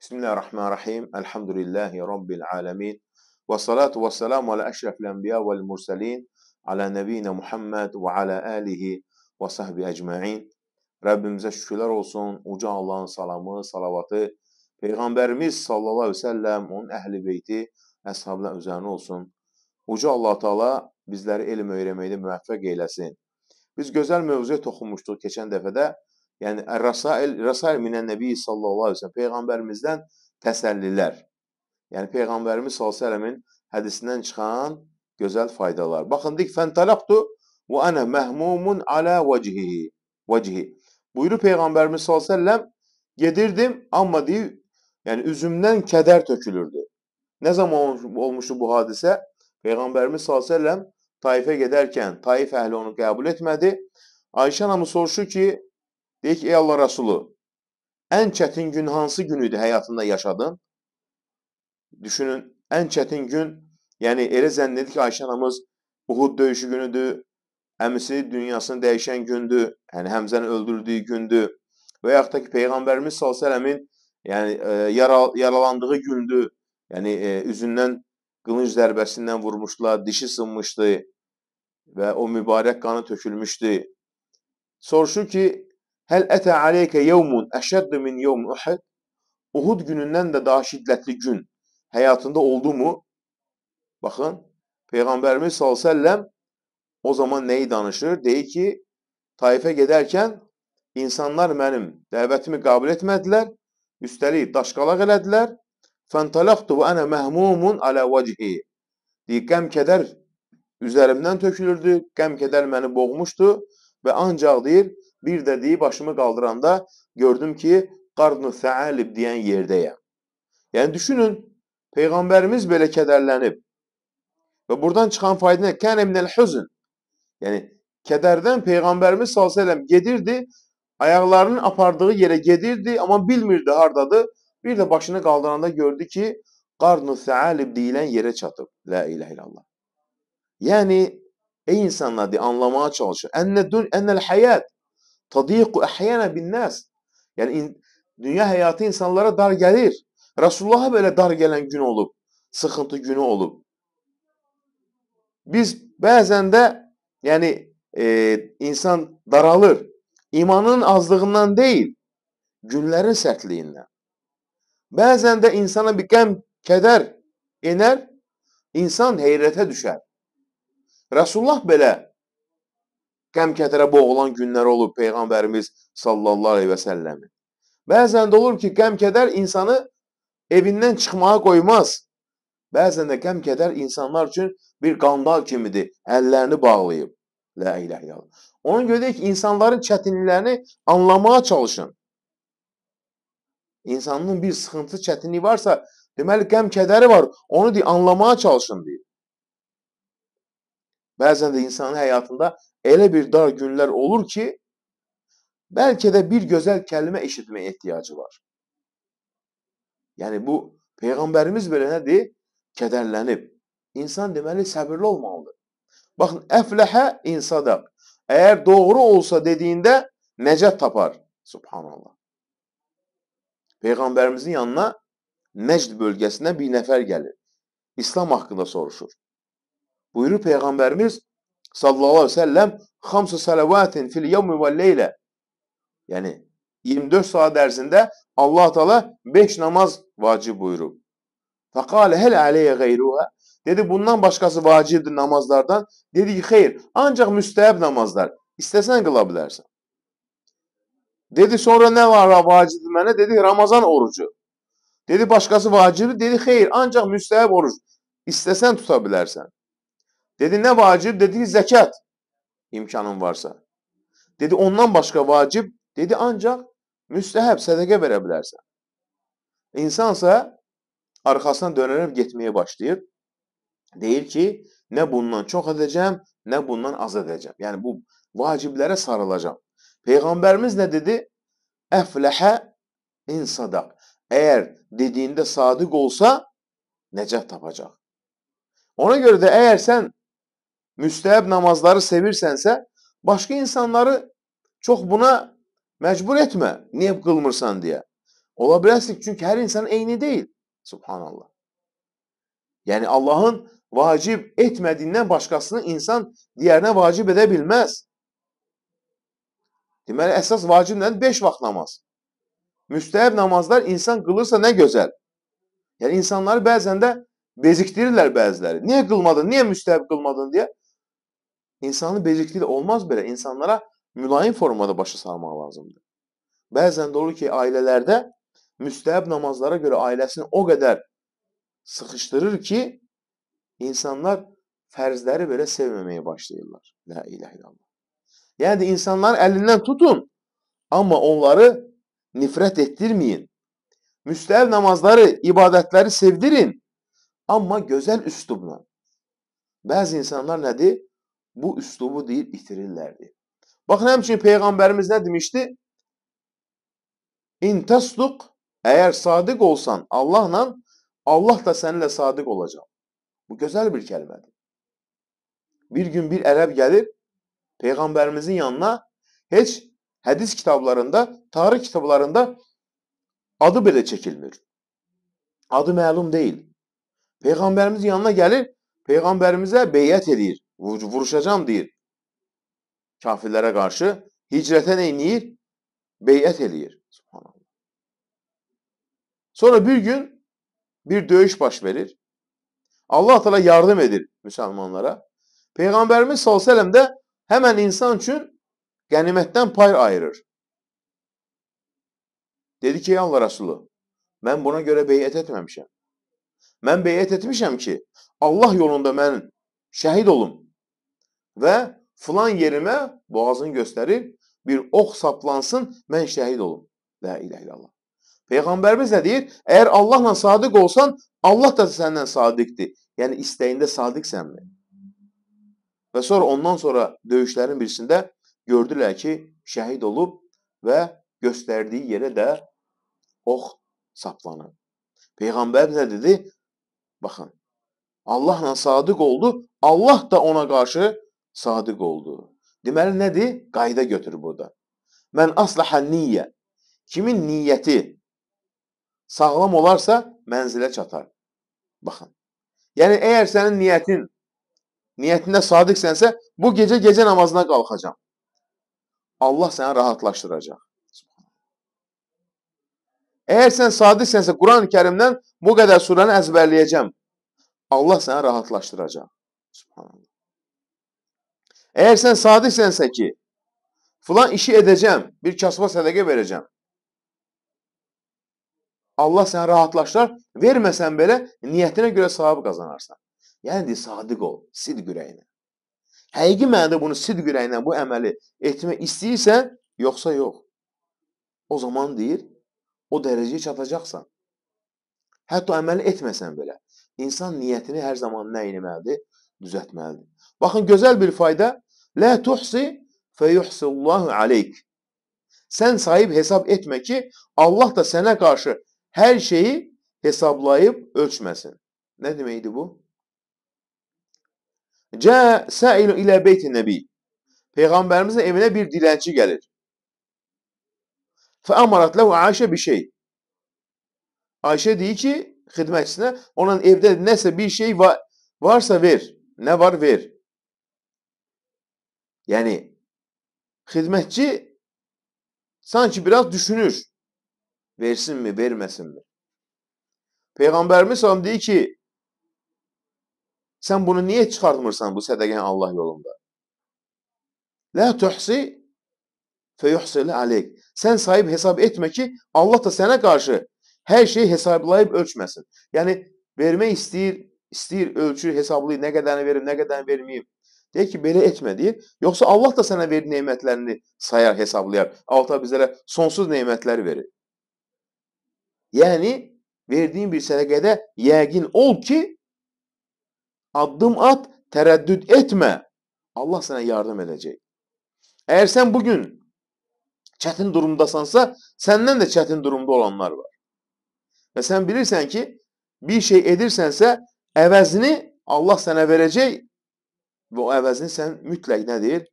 Bismillahirrahmanirrahim. Elhamdülillahi Rabbil alemin. Ve salatu ve selamu ala eşrefil enbiya vel mursalin. Ala nebine Muhammed ve ala alihi ve sahbihi ecma'in. Rabbimize şükürler olsun. Uca Allah'ın salamı, salavatı, Peygamberimiz sallallahu aleyhi ve sellem, onun ehli beyti, əshabına üzerine olsun. Uca Allah-u Teala bizleri elm öyrəməkdə müvəffəq eyləsin. Biz gözəl mövzuya toxunmuşduq keçən dəfədə. Yəni, Rəsail minən-Nəbi sallallahu aleyhi ve sellem, Peyğəmbərimizdən təsəllilər. Yəni, Peyğəmbərimiz sallallahu aleyhi ve sellemin hədisindən çıxan gözəl faydalar. Baxın, deyik, fəntələqtu və ənə məhmumun alə vəcihi. Buyuru Peyğəmbərimiz sallallahu aleyhi ve sellem, gedirdim, amma deyib, yəni, üzümdən kədər tökülürdü. Nə zaman olmuşdu bu hadisə? Peyğəmbərimiz sallallahu aleyhi ve sellem Taifə gedərkən, Taif əhli onu qəbul etmədi. Ayşə anamı soruşur ki, deyək, ey Allah Rəsulü, ən çətin gün hansı gün idi həyatında yaşadın? Düşünün, ən çətin gün, yəni elə zənn edir ki, Ayşə anamız Uhud döyüşü günüdür, əmisi dünyasını dəyişən gündür, yəni Həmzənin öldürüldüyü gündür və yaxud da ki, Peyğəmbərimiz sallallahu aleyhi ve sellemin yaralandığı gündür, yəni üzündən qılınc zərbəsindən vurmuşdular, dişi sınmışdı və o mübarək qanı tökülmüşdü. Soruşur ki, Həl ətə aleykə yevmun əşəddü min yevmun əhəd? Uhud günündən də daha şiddətli gün həyatında oldu mu? Baxın, Peyğəmbərimiz sallallahu aleyhi ve sellem o zaman nəyi danışır? Deyir ki, Taifə gedərkən insanlar mənim dəvətimi qəbul etmədilər, üstəlik daşqalaq elədilər. Fəntələqtu və ənə məhmumun alə vəcihi. Deyir, qəm-kədər üzərimdən tökülürdü, qəm-kədər məni boğmuşdu və ancaq deyir, bir də deyib, başımı qaldıranda gördüm ki, qarn-ı səalib deyən yerdəyəm. Yəni, düşünün, Peyğəmbərimiz belə kədərlənib və buradan çıxan fayda nə? Kənə minəl hüzün. Yəni, kədərdən Peyğəmbərimiz sallallahu aleyhi ve sellem gedirdi, ayaqlarının apardığı yerə gedirdi, amma bilmirdi haradadır. Bir də başını qaldıranda gördü ki, qarn-ı səalib deyilən yerə çatıb. Lə ilə ilə Allah. Yəni, ey insanlar, anlamaya çalışır. Ənəl həyət. Tadiqu əhyənə bin nəs. Yəni, dünya həyatı insanlara dar gəlir. Rəsulullaha belə dar gələn gün olub, sıxıntı günü olub. Biz bəzən də, yəni, insan daralır. İmanın azlığından deyil, günlərin sərtliyindən. Bəzən də insana bir qəm, kədər enər, insan heyrətə düşər. Rəsulullah belə qəm-kədərə boğulan günlər olub Peyğəmbərimiz sallallahu aleyhi və səlləmin. Bəzən də olur ki, qəm-kədər insanı evindən çıxmağa qoymaz. Bəzən də qəm-kədər insanlar üçün bir qandal kimidir, əllərini bağlayıb. Lə ilə ilə. Ona görə deyək ki, insanların çətinliklərini anlamağa çalışın. İnsanın bir sıxıntı, çətinliyi varsa, deməli qəm-kədəri var, onu deyək, anlamağa çalışın deyək. Bəzən də insanın həyatında elə bir dar günlər olur ki, bəlkə də bir gözəl kəlmə eşitməyə ehtiyacı var. Yəni, bu, Peyğəmbərimiz belə nədir? Kədərlənib. İnsan deməli, səbirli olmalıdır. Baxın, əfləhə insadaq. Əgər doğru olsa dediyində, nəcət tapar. Subhanallah. Peyğəmbərimizin yanına Nəcd bölgəsindən bir nəfər gəlir. İslam haqqında soruşur. Buyurur Peyğəmbərimiz sallallahu aleyhi ve sellem xamsu salavatin fil yevmi və leylə. Yəni, 24 saat ərzində Allah-u Teala 5 namaz vacib buyurub. Fəqalə hələ aleyyə qeyruhə. Dedi, bundan başqası vacibdir namazlardan. Dedi ki, xeyr, ancaq müstəhəb namazlar. İstəsən qıla bilərsən. Dedi, sonra nə var vacibdir mənə? Dedi, Ramazan orucu. Dedi, başqası vacibdir. Dedi, xeyr, ancaq müstəhəb oruc. İstəsən tuta bilərsən. Dedi, nə vacib? Dedi ki, zəkat imkanın varsa. Dedi, ondan başqa vacib. Dedi, ancaq müstəhəb, sədəqə verə bilərsən. İnsansa arxasına dönərək getməyə başlayır. Deyir ki, nə bundan çox edəcəm, nə bundan az edəcəm. Yəni, bu vaciblərə sarılacam. Peyğəmbərimiz nə dedi? Əfləhə insadaq. Əgər dediyində sadiq olsa, nəcət tapacaq. Ona görə də əgər sən müstəhəb namazları sevirsənsə, başqa insanları çox buna məcbur etmə, niyə qılmırsan deyə. Olabilirsiniz çünkü her insan eyni değil. Subhanallah. Yani Allah'ın vacip etmediğinden başkasını insan diğerine vacip edebilmez. Deməli, əsas vacib nədir? 5 vaxt namaz. Müstəhəb namazlar insan qılırsa nə gözəl. Yəni, insanları bəzən də bezikdirirlər bəziləri. Niyə qılmadın, niyə müstəhəb qılmadın deyə. İnsanı bezikdirir, olmaz belə. İnsanlara mülayim formada başa salmaq lazımdır. Bəzən də olur ki, ailələrdə müstəhəb namazlara görə ailəsini o qədər sıxışdırır ki, insanlar fərzləri belə sevməməyə başlayırlar. La ilahe illallah. Yəni insanların əlindən tutun, amma onları nifrət etdirməyin. Müstəhəb namazları, ibadətləri sevdirin, amma gözəl üslubla. Bəzi insanlar nədir? Bu üslubu deyib itirirlərdir. Baxın, həmçinin Peyğəmbərimiz nə demişdi? İn təsduq, əgər sadiq olsan Allahla, Allah da səninlə sadiq olacaq. Bu gözəl bir kəlmədir. Bir gün bir ərəb gəlir, Peyğəmbərimizin yanına heç hədis kitablarında, tarix kitablarında adı belə çəkilmir. Adı məlum deyil. Peyğəmbərimizin yanına gəlir, Peyğəmbərimizə beyət edir, vuruşacam deyir. Kafirlərə qarşı hicrətə neyniyir? Beyət edir. Sonra bir gün bir döyüş baş verir. Allah Teala yardım edir müsəlmanlara. Peyğəmbərimiz sallallahu əleyhi və səlləm də həmən insan üçün qənimətdən pay ayırır. Dedi ki, ey Allah Rəsulü, mən buna görə beyət etməmişəm. Mən beyət etmişəm ki, Allah yolunda mən şəhid olum və filan yerimə boğazını göstərir, bir ox saplansın, mən şəhid olum. La ilahe illallah. Peyğəmbərimiz nə deyir? Əgər Allahla sadiq olsan, Allah da səndən sadiqdir. Yəni, istəyində sadiqsənmi? Və sonra ondan sonra döyüşlərin birisində gördülər ki, şəhid olub və göstərdiyi yerə də ox saplanır. Peyğəmbər nə dedi? Baxın, Allahla sadiq oldu, Allah da ona qarşı sadiq oldu. Deməli, nədir? Qayda götür burada. Mən aslaha niyyə. Kimin niyyəti sağlam olarsa mənzilə çatar. Baxın, yəni əgər sənin niyyətin niyyətində sadiqsənsə, bu gecə gecə namazına qalxacam. Allah səni rahatlaşdıracaq. Əgər sən sadiqsənsə, Quran-ı Kərimdən bu qədər surəni əzbərləyəcəm. Allah səni rahatlaşdıracaq. Əgər sən sadiqsənsə ki, filan işi edəcəm, bir kasıba sədəqə verəcəm. Allah səni rahatlaşdıracaq, verməsən belə niyyətinə görə savab qazanarsan. Yəni, sadiq ol, sidq ürəyinə. Həqiqi mənada bunu sidq ürəyinə, bu əməli etmək istəyirsən, yoxsa yox. O zaman deyir, o dərəcəyə çatacaqsan. Hətta əməli etməsən belə, insan niyyətini hər zaman nə etməlidir? Düzəltməlidir. Baxın, gözəl bir fayda. Lə tuhsi fəyuhsillahu aleyk. Sən sahib hesab etmə ki, Allah da sənə qarşı hər şeyi hesablayıb ölçməsin. Nə deməkdir bu? Cəə səilu ilə beyti nəbi. Peyğəmbərimizin evinə bir dilənçi gəlir. Fə əmarat ləhu Ayşə bir şey. Ayşə deyir ki, xidmətçisinə, onun evdə nəsə bir şey varsa ver. Nə var, ver. Yəni, xidmətçi sanki biraz düşünür. Versinmi, verməsinmi? Peyğəmbərimiz sallallahu əleyhi və səlləm deyir ki, sən bunu niyə çıxartmırsan bu sədəqəni Allah yolunda? Lə tuhsi fəyuhsili aleyk. Sən sahib hesab etmə ki, Allah da sənə qarşı hər şeyi hesablayıb ölçməsin. Yəni, vermək istəyir, ölçür, hesablayır, nə qədərini verir, nə qədərini verməyib. Deyək ki, belə etmə, deyir. Yoxsa Allah da sənə verir neymətlərini sayar, hesablayar. Allah bizlərə sonsuz neymətlər verir. Yəni, verdiyin bir sədəqədə yəqin ol ki, addım at, tərəddüd etmə. Allah sənə yardım edəcək. Əgər sən bugün çətin durumdasansa, səndən də çətin durumda olanlar var. Və sən bilirsən ki, bir şey edirsənsə, əvəzini Allah sənə verəcək və o əvəzini sən mütləq nədir?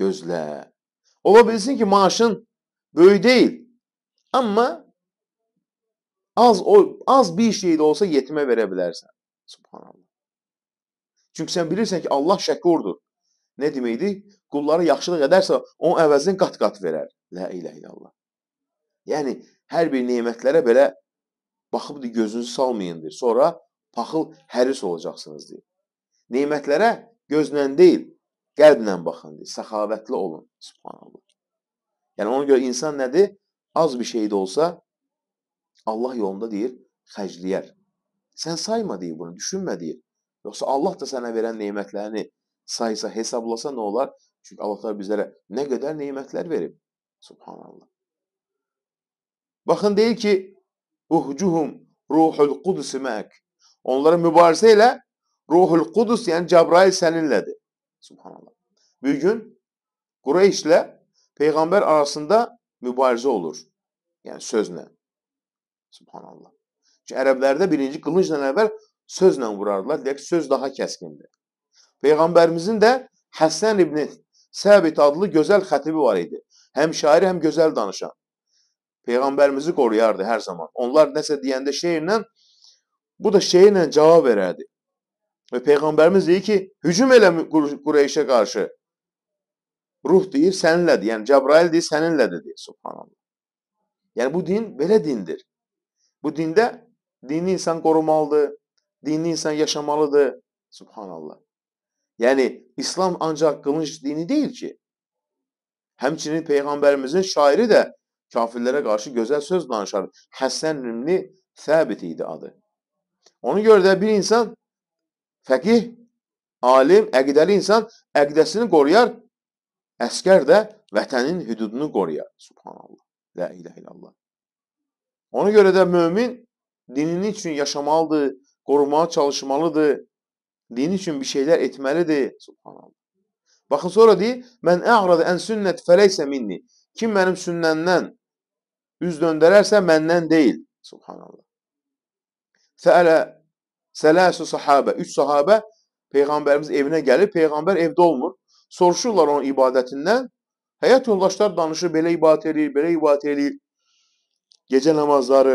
Gözlə. Ola bilsin ki, maaşın böyük deyil. Amma Az bir şey de olsa yetime verə bilərsən. Subhanallah. Çünki sən bilirsən ki, Allah şəkurdur. Nə deməkdir? Qullara yaxşılıq edərsə, onun əvəzini qat-qat verər. La ilah illallah. Yəni, hər bir nemətlərə belə baxıb gözünüzü salmayındır. Sonra paxıl həris olacaqsınız deyir. Nemətlərə gözlə deyil, qəlblə baxın deyir. Səxavətli olun. Subhanallah. Yəni, ona görə insan nədir? Az bir şey de olsa Allah yolunda deyir, xərcləyər. Sən sayma deyir bunu, düşünmə deyir. Yoxsa Allah da sənə verən neymətlərini saysa, hesablasa nə olar? Çünki Allah bizlərə nə qədər neymətlər verib. Subhanallah. Baxın deyir ki, Uhcuhum ruhul qudus məək. Onların mübarizə ilə ruhul qudus, yəni Cəbrail səninlədir. Subhanallah. Bir gün Qureyşlə Peyğəmbər arasında mübarizə olur. Yəni sözlə. Subhanallah. Çünki ərəblərdə birinci qılıncla əvvəl sözlə vurardılar. Deyək ki, söz daha kəskindir. Peyğəmbərimizin də Həsən ibn Səbit adlı gözəl xətibi var idi. Həm şair, həm gözəl danışan. Peyğəmbərimizi qoruyardı hər zaman. Onlar nəsə deyəndə şeirlə, bu da şeirlə cavab verərdi. Və Peyğəmbərimiz deyir ki, hücum elə Qureyşə qarşı. Ruh deyir, səninlədir. Yəni, Cəbrail deyir, səninlədir deyir. Subhanallah. Yəni, bu din belə dindir. Bu dində dini insan qorumalıdır, dini insan yaşamalıdır. Subhanallah. Yəni, İslam ancaq qılınc dini deyil ki. Həmçinin Peyğəmbərimizin şairi də kafirlərə qarşı gözəl söz danışardı. Həsən ibn Səbit idi adı. Ona görə də bir insan fəqih, alim, əqidəli insan əqidəsini qoruyar, əskər də vətənin hüdudunu qoruyar. Subhanallah. La ilahe illallah. Ona görə də mümin dinini üçün yaşamalıdır, qorumaya çalışmalıdır, din üçün bir şeyler etməlidir. Subhanallah. Baxın sonra deyir, mən əğradı ən sünnət fələysə minni. Kim mənim sünnəndən üz döndərərsə, məndən deyil. Subhanallah. Fəələ sələsü sahabə, 3 sahabə Peyğəmbərimiz evinə gəlir, Peyğəmbər evdə olmur. Soruşurlar onun ibadətindən. Həyat yoldaşlar danışır, belə ibadət eləyir, belə ibadət eləyir. Gecə namazları.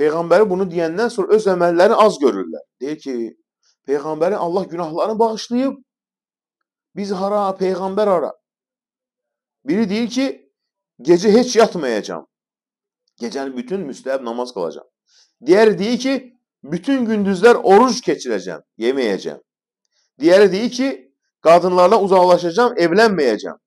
Peyğəmbəri bunu deyəndən sonra öz əməllərini az görürlər. Deyir ki, Peyğəmbərin Allah günahlarını bağışlayıb, biz hara, Peyğəmbər hara. Biri deyir ki, gecə heç yatmayacam. Gecəni bütün müstəhəb namaz qalacam. Digəri deyir ki, bütün gündüzlər oruc keçirəcəm, yeməyəcəm. Digəri deyir ki, qadınlarla uzaqlaşacam, evlənməyəcəm.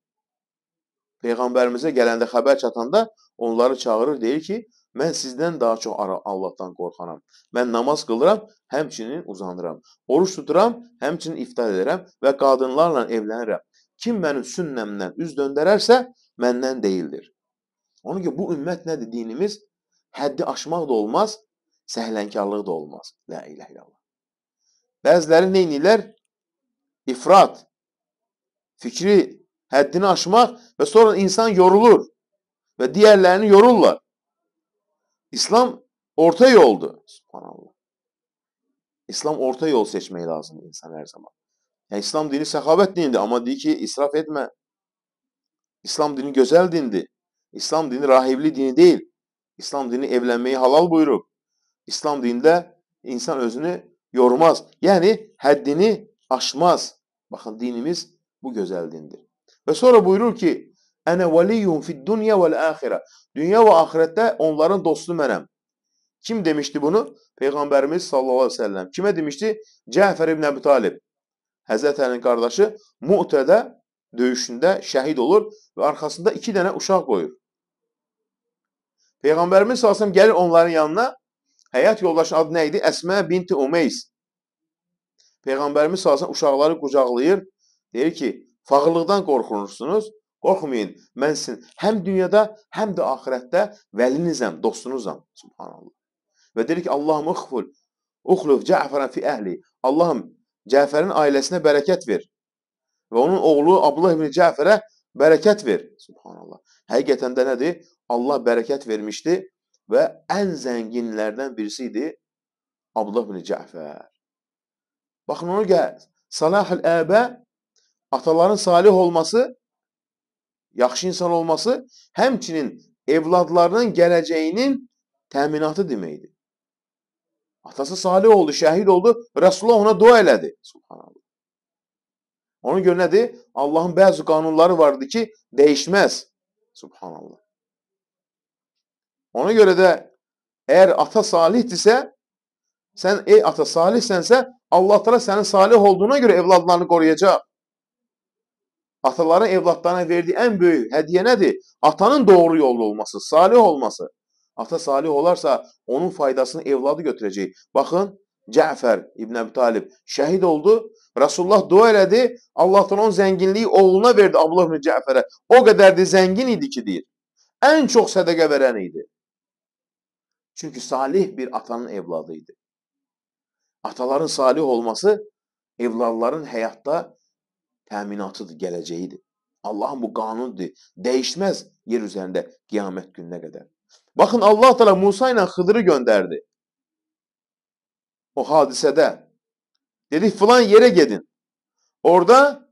Peyğəmbərimizə gələndə xəbər çatanda onları çağırır, deyir ki, mən sizdən daha çox Allahdan qorxanam. Mən namaz qılıram, həmçinin uzanıram. Oruç tuturam, həmçinin iftar edərəm və qadınlarla evlənirəm. Kim mənim sünnəmdən üz döndərərsə, məndən deyildir. Onun ki, bu ümmət nədir? Dinimiz həddi aşmaq da olmaz, səhlənkarlıq da olmaz. La ilah illallah. Bəziləri neynirlər? İfrat, fikri, həddini aşmaq və sonra insan yorulur və digərlərini yorurlar. İslam orta yoldur. Subhanallah. İslam orta yol seçmək lazımdır insan her zaman. Yani İslam dini səxavət dinidir, amma deyir ki, israf etmə. İslam dini gözəl dindir. İslam dini rahibli dini deyil. İslam dini evlənməyi halal buyurub. İslam dinində insan özünü yormaz. Yəni, həddini aşmaz. Baxın, dinimiz bu gözəl dindir. Və sonra buyurur ki, Ənə vəliyyum fid-dünya vəl-əxirə. Dünya və axirətdə onların dostu mənəm. Kim demişdi bunu? Peyğəmbərimiz sallallahu aleyhi ve sellem. Kimə demişdi? Cəfər ibn Əbi Talib. Həzrət Əlinin qardaşı Mu'tədə döyüşündə şəhid olur və arxasında 2 dənə uşaq qoyur. Peyğəmbərimiz sallallahu aleyhi ve sellem gəlir onların yanına. Həyat yoldaşının adı nə idi? Əsmə binti Umeys. Peyğəmbərimiz sallallahu aleyhi ve sellem uşaqları qucaqlayır. Deyir ki, fağırlıqdan qorxunursunuz. Qorxmayın, mən sizin həm dünyada, həm də ahirətdə vəlinizəm, dostunuzam. Subhanallah. Və deyir ki, Allahım uxluf Cəfərən fi əhli. Allahım, Cəfərin ailəsinə bərəkət ver. Və onun oğlu Abdullah ibn Cəfərə bərəkət ver. Subhanallah. Həqiqətən də nədir? Allah bərəkət vermişdi və ən zənginlərdən birisi idi Abdullah ibn Cəfər. Baxın, onu gəl. Salahül əbə, ataların salih olması, yaxşı insan olması, həmçinin evladlarının gələcəyinin təminatı deməkdir. Atası salih oldu, şəhid oldu, Rəsulullah ona dua elədi. Subhanallah. Ona görə nədir? Allahın bəzi qanunları vardır ki, dəyişməz. Subhanallah. Ona görə də əgər ata salihdirsə, sən ey ata salihsənsə, Allah təala sənin salih olduğuna görə evladlarını qoruyacaq. Ataların evladlarına verdiği en büyük hediye nedir? Atanın doğru yolda olması, salih olması. Ata salih olarsa onun faydasını evladı götürecek. Bakın Cəfər İbn Əbi Talib şehit oldu. Resulullah dua elədi. Allah'tan onun zenginliği oğluna verdi Abdullah ibn Cəfərə. O kadar da zengin idi ki deyir. En çok sədəqə veren idi. Çünkü salih bir atanın evladıydı. Ataların salih olması evladların hayatta təminatıdır, gələcəyidir. Allahın bu qanunudur. Dəyişməz yer üzərində qiyamət gününə qədər. Bakın Allah Teala Musa ilə Xıdırı gönderdi. O hadisədə dedi filan yere gedin. Orada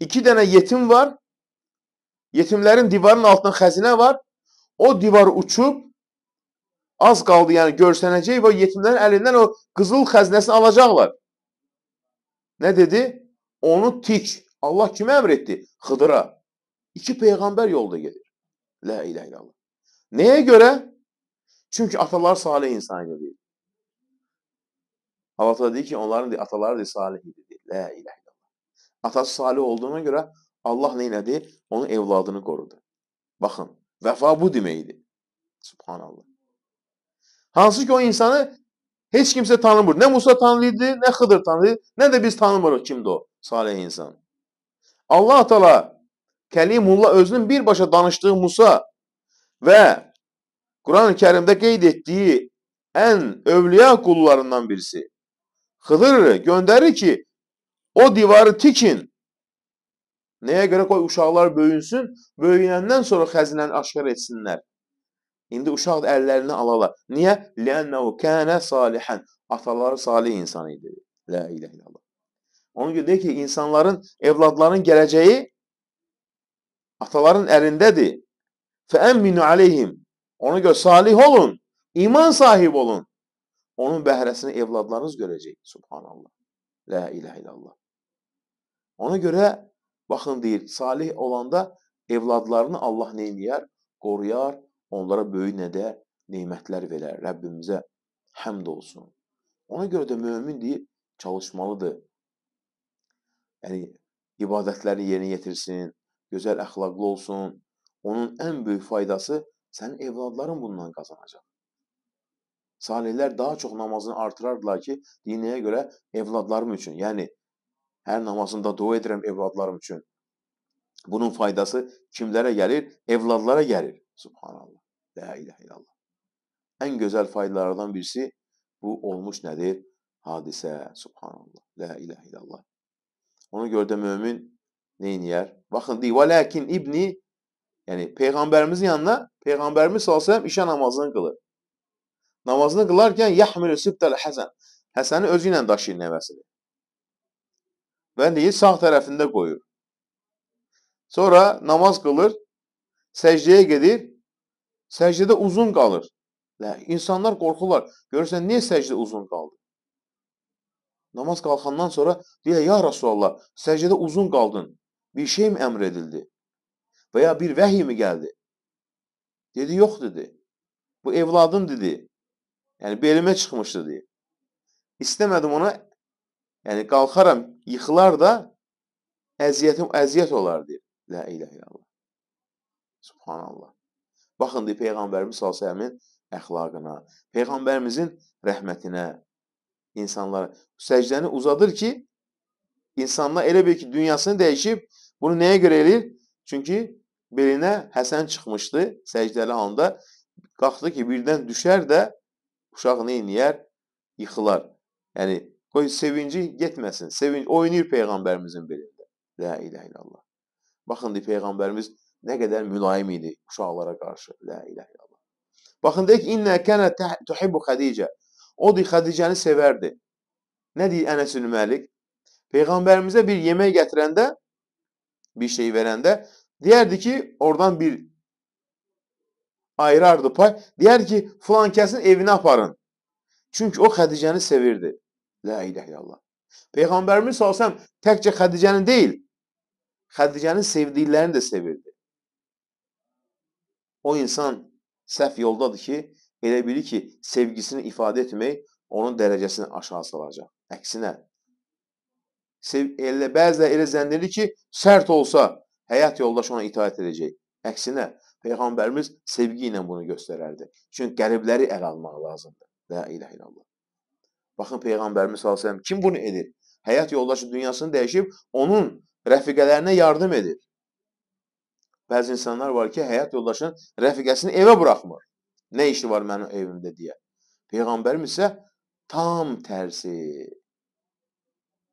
2 dənə yetim var. Yetimlerin divarın altında xəzinə var. O divar uçub az qaldı yani görsənəcək və yetimlerin elinden o qızıl xəzinəsini alacaklar. Ne dedi? Onu tik. Allah kime emretti? Xıdıra. 2 peyğəmbər yolda gelir. La ilahe illallah. Neye göre? Çünkü atalar salih insanı değil. Allah da diyor ki onların ataları da salih değil. La ilahe illallah. Atası salih olduğuna göre Allah neyledi? Onun evladını korudu. Bakın. Vefa bu demeydi. Subhanallah. Hansı ki o insanı heç kimse tanımır. Ne Musa tanıydı, ne Xıdır tanıydı, ne de biz tanımırıq kimdi o salih insan. Allah Teala Kəlimullah özünün birbaşa danıştığı Musa ve Quran-ı Kerim'de qeyd etdiyi en övliya kullarından birisi Xıdırı gönderir ki o divarı tikin. Neye göre? Koy uşaqlar böyünsün, böyüyəndən sonra xəzinəni aşkar etsinler. İndi uşaq da əllərini alalar. Niyə? Lənnəhu kənə salihən. Ataları salih insan idi. La ilahe illallah. Onun gibi deyir ki, insanların, evladların geleceği ataların elindedir. Feəmminu aleyhim. Ona göre salih olun. İman sahibi olun. Onun bəhrəsini evladlarınız görecek. Subhanallah. La ilahe illallah. Ona göre, bakın deyir, salih olanda evladlarını Allah neyləyər? Qoruyar. Onlara böyük nədə neymətlər verər. Rəbbimizə həmd olsun. Ona görə də mümin deyib çalışmalıdır. Yəni, ibadətləri yerinə yetirsin, gözəl əxlaqlı olsun. Onun ən böyük faydası sənin evladların bundan qazanacaq. Salihlər daha çox namazını artırardılar ki, dinəyə görə evladlarım üçün, yəni hər namazında dua edirəm evladlarım üçün. Bunun faydası kimlərə gəlir? Evladlara gəlir. Subhanallah. La ilahe illallah. En güzel faydalardan birisi bu olmuş nedir? Hadise. Subhanallah. La ilahe illallah. Ona göre de mümin neyin yer? Bakın deyir. Velakin ibni yani peygamberimizin yanına peygamberimiz sallallahu aleyhi ve sellem işe namazını kılır. Namazını kılarken yahmilü sübtel hasan. Hasan'ı özüyle daşıyır nevəsini. Ve deyir sağ tarafında koyur. Sonra namaz kılır. Səcdəyə gedir, səcdədə uzun qalır. İnsanlar qorxurlar. Görürsən, niyə səcdə uzun qaldı? Namaz qalxandan sonra deyir, ya Rasulallah, səcdədə uzun qaldın. Bir şey mi əmr edildi? Və ya bir vəhiy mi gəldi? Dedi, yox dedi. Bu evladım dedi. Yəni, belimə çıxmışdı deyir. İstəmədim ona, yəni qalxaram, yıxılar da əziyyət olar deyir. La ilahe illallah. Subhanallah. Baxın deyir Peyğəmbərimiz sallallahu əleyhi və səlləmin əxlaqına, Peyğəmbərimizin rəhmətinə, insanlara səcdəni uzadır ki, insanlar elə bil ki dünyasını dəyişib, bunu nəyə görə eləyir? Çünki belinə Həsən çıxmışdı səcdəli halında, qalxdı ki birdən düşər də uşaq neyniyər? Yıxılar. Yəni qoy sevinci getməsin, sevinci oynayır Peyğəmbərimizin belində. La ilahe illallah. Baxın deyir Peyğəmbərimiz nə qədər mülayim idi uşaqlara qarşı. La ilahe illallah. Baxın deyək innə kənə tuhibbu Xədicə. O deyir Xədicəni sevərdi. Nə deyir Ənəs-ül Məlik? Peyğəmbərimizə bir yemək gətirəndə, bir şey verəndə deyərdi ki, oradan bir ayırardı pay. Deyər ki, filan kəsin evinə aparın. Çünki o Xədicəni sevirdi. La ilahe illallah. Peyğəmbərimiz sallallahu əleyhi və səlləm təkcə Xədicəni deyil, Xədicənin sevdiklərini də sevirdi. O insan səhv yoldadır ki, elə bilir ki, sevgisini ifadə etmək onun dərəcəsini aşağı salacaq. Əksinə, bəzilər elə zənn edir ki, sərt olsa həyat yoldaşı ona itaat edəcək. Əksinə, Peyğəmbərimiz sevgi ilə bunu göstərərdi. Çünki qəlbləri ələ almaq lazımdır. La ilahe illallah. Baxın, Peyğəmbərimiz sallallahu əleyhi və səlləm kim bunu edir? Həyat yoldaşı dünyasını dəyişib, onun rəfiqələrinə yardım edir. Bəzi insanlar var ki, həyat yoldaşının rəfiqəsini evə buraxmır. Nə işi var mənim evimdə deyə. Peyğəmbərimiz isə tam tərsi.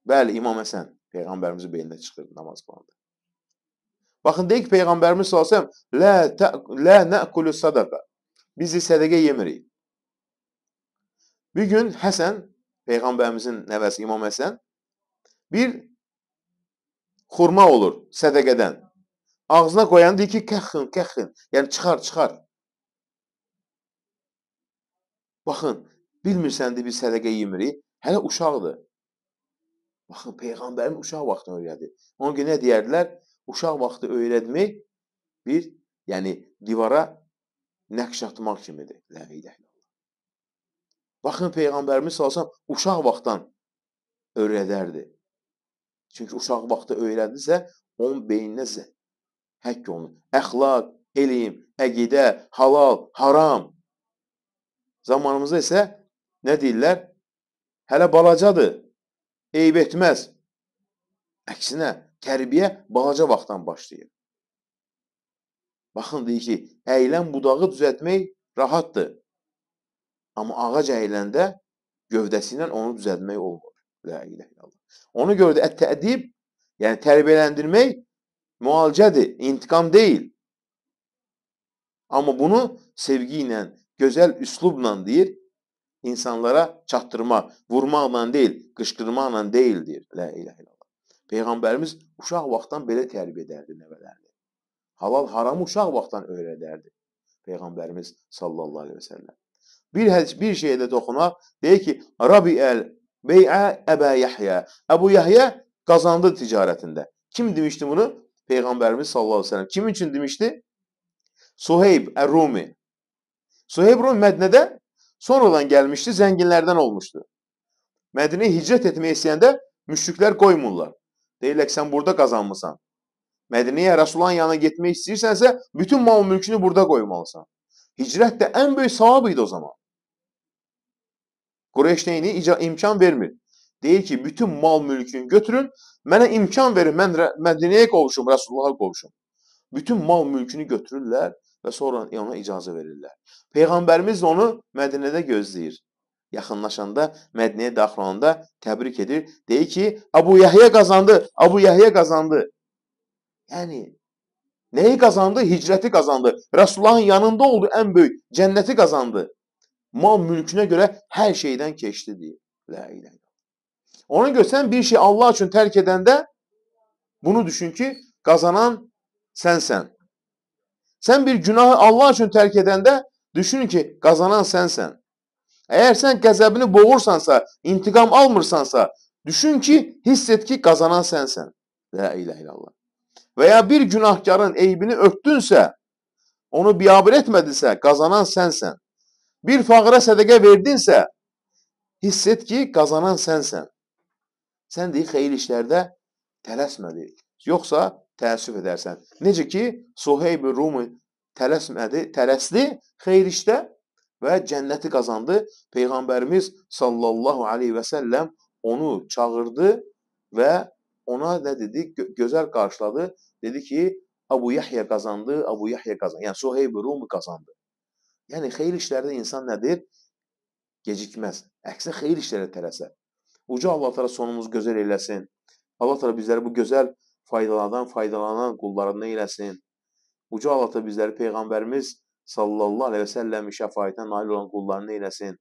Bəli, İmam Həsən Peyğəmbərimizin beynində çıxır namaz qılanda. Baxın, deyək ki, Peyğəmbərimiz sallallahu əleyhi və səlləm "Lə na'kulu sadaqa." Bizi sədəqə yemirik. Bir gün Həsən, Peyğəmbərimizin nəvəsi İmam Həsən bir xurma olur sədəqədən. Ağzına qoyan deyir ki, kəxin, kəxin. Yəni, çıxar, çıxar. Baxın, bilmirsən deyir, biz sədəqə yemirik. Hələ uşaqdır. Baxın, Peyğəmbərim uşaq vaxtı öyrədi. Onun ki, nə deyərdilər? Uşaq vaxtı öyrətmək bir, yəni, divara nəqş atmaq kimidir. Baxın, Peyğəmbərimiz salsam, uşaq vaxtdan öyrədərdi. Çünki uşaq vaxtı öyrədirsə, onun beyninə zəhv. Həkk onu. Əxlaq, elm, əqidə, halal, haram. Zamanımızda isə nə deyirlər? Hələ balacadır, eyb etməz. Əksinə, tərbiyə balaca vaxtdan başlayır. Baxın, deyir ki, əylən budağı düzəltmək rahatdır. Amma ağac əyləndə gövdəsi ilə onu düzəltmək olmur. Onu gördü, ət-tədib, yəni tərbiyələndirmək müalicədir, intiqam deyil. Amma bunu sevgi ilə, gözəl üslubla deyir, insanlara çatdırmaq, vurmaqla deyil, qışqırmaqla deyildir. La ilahe illallah. Peyğəmbərimiz uşaq vaxtdan belə tərbiyə edərdi nəvələrini. Halal, haram uşaq vaxtdan öyrədərdi. Peyğəmbərimiz sallallahu aleyhi və səlləm. Bir şeyə də toxunaq, deyir ki, Rabi'əl bey'ə Əbə Yahya. Əbu Yahya qazandı ticarətində. Kim demişdi bunu? Peyğəmbərimiz sallallahu aleyhi ve sellem. Kim üçün demişdi? Suheyb Ər-Rumi. Suheyb Rumi Mədinədə sonradan gəlmişdi, zənginlərdən olmuşdu. Mədinəyə hicrət etmək istəyəndə müşriklər qoymurlar. Deyirlər ki, sən burada qazanmısan. Mədinəyə Rəsulullahın yanına getmək istəyirsənsə, bütün mal mülkünü burada qoymalısan. Hicrət də ən böyük savab idi o zaman. Qureyş neyini imkan vermir. Deyir ki, bütün mal mülkünü götürün, mənə imkan verin, mən Mədinəyə qovuşum, Rəsulullah'a qovuşum. Bütün mal mülkünü götürürlər və sonra ona icazə verirlər. Peyğəmbərimiz onu Mədinədə gözləyir. Yaxınlaşanda, Mədinəyə daxil olanda təbrik edir. Deyir ki, Əbu Yahya qazandı, Əbu Yahya qazandı. Yəni, nəyi qazandı? Hicrəti qazandı. Rəsulullahın yanında oldu ən böyük, cənnəti qazandı. Mal mülkünə görə hər şeydən keçdi deyir. La ilahe. Ona görə sən bir şey Allah üçün tərk edəndə bunu düşün ki, qazanan sənsən. Sən bir günahı Allah üçün tərk edəndə düşün ki, qazanan sənsən. Əgər sən qəzəbini boğursansa, intiqam almırsansa, düşün ki, hiss et ki, qazanan sənsən. La ilahe illallah. Və ya bir günahkarın eybini örtdünsə, onu biabır etmədinsə, qazanan sənsən. Bir fağıra sədəqə verdinsə, hiss et ki, qazanan sənsən. Sən deyil, xeyir işlərdə tələsmədi. Yoxsa təəssüf edərsən. Necə ki, Suheyb Rumi tələsmədi, tələsdi xeyir işdə və cənnəti qazandı. Peyğəmbərimiz sallallahu aleyhi və səlləm onu çağırdı və ona nə dedi? Gözəl qarşıladı. Dedi ki, Əbu Yahya qazandı, Əbu Yahya qazandı. Yəni, Suheyb Rumi qazandı. Yəni, xeyir işlərdə insan nədir? Gecikməz. Əksinə, xeyir işlərə tələsər. Uca Allah Teala sonumuzu gözəl eləsin. Allah Teala bizləri bu gözəl faydalanan qullarından eləsin. Uca Allah Teala bizləri Peyğəmbərimiz sallallahu aleyhi və səlləmin şəfayətinə nail olan qullarından eləsin.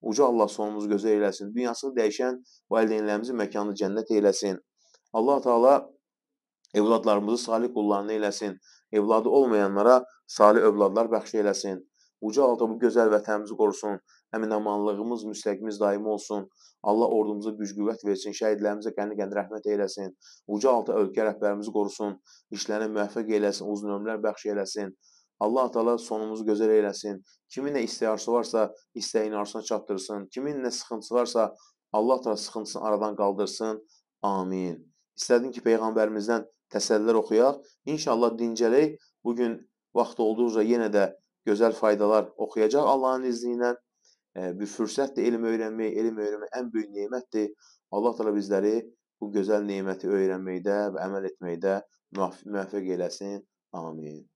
Uca Allah sonumuzu gözəl eləsin. Dünyasını dəyişən valideynlərimizin məkanını cənnət eləsin. Allah Teala evladlarımızı salih qullarından eləsin. evladı olmayanlara salih övladlar bəxş eləsin. Uca halda bu gözəl vətənimizi qorusun. Əmin-amanlığımız, müstəqimiz daim olsun. Allah ordumuza güc-qüvvət versin. Şəhidlərimizə qəni-qəni rəhmət eyləsin. Uca halda ölkə rəhbərimizi qorusun. İşlərinə müvəffəq eyləsin. Uzun ömrlər bəxş eyləsin. Allah-u Teala sonumuzu gözəl eyləsin. Kimin nə istəyarısı varsa, istəyin arzusuna çatdırsın. Kimin nə sıxıntısı varsa, Allah-u Teala sıxıntısını aradan qaldırsın. Amin. İstədim ki, Peyğəmbərimizdən təsəllilər oxuyaq. İnşallah dincələk. Bugün vaxt olduğunca yenə də gözəl faydalar oxuyacaq Allahın izni ilə. Bir fürsətdir elm öyrənmək ən böyük nemətdir. Allah təala bizləri bu gözəl neməti öyrənməkdə və əməl etməkdə müvəffəq eləsin. Amin.